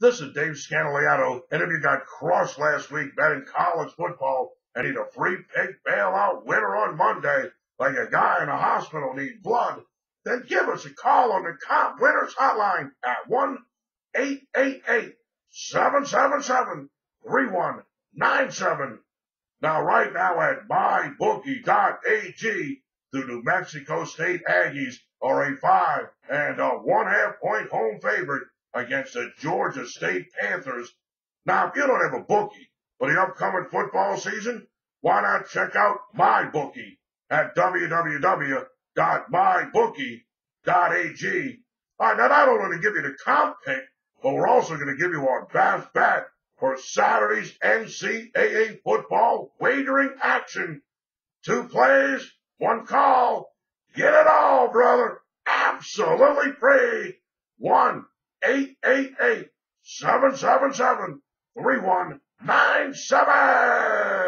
This is Dave Scandaliato, and if you got crushed last week betting college football and need a free pig bailout winner on Monday, like a guy in a hospital needs blood, then give us a call on the COMP Winners Hotline at 1-888-777-3197. Now, right now at MyBookie.ag, the New Mexico State Aggies are a 5.5-point home favorite against the Georgia State Panthers. Now, if you don't have a bookie for the upcoming football season, why not check out MyBookie at www.mybookie.ag. All right, now, not only going to give you the comp pick, but we're also going to give you our best bet for Saturday's NCAA football wagering action. 2 plays, 1 call. Get it all, brother. Absolutely free. 1-888-777-3197.